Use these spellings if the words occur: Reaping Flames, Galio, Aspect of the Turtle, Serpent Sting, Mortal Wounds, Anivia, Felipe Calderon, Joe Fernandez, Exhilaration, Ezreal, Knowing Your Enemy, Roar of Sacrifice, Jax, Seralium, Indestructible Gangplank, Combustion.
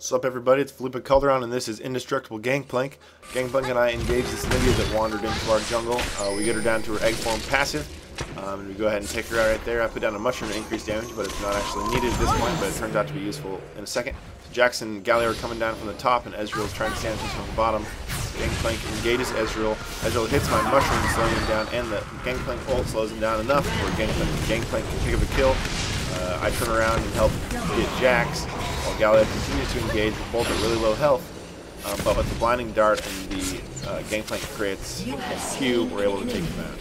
What's up, everybody? It's Felipe Calderon, and this is Indestructible Gangplank. Gangplank and I engage this Anivia that wandered into our jungle. We get her down to her egg form passive, and we go ahead and take her out right there. I put down a mushroom to increase damage, but it's not actually needed at this point, but it turns out to be useful in a second. So Jax and Galio are coming down from the top, and Ezreal's trying to stand from the bottom. Gangplank engages Ezreal. Ezreal hits my mushroom, slowing him down, and the Gangplank ult slows him down enough where Gangplank can pick up a kill. I turn around and help get Jax, while Galio continues to engage with both at really low health, but with the blinding dart and the Gangplank crits and Q, we're able to take them out.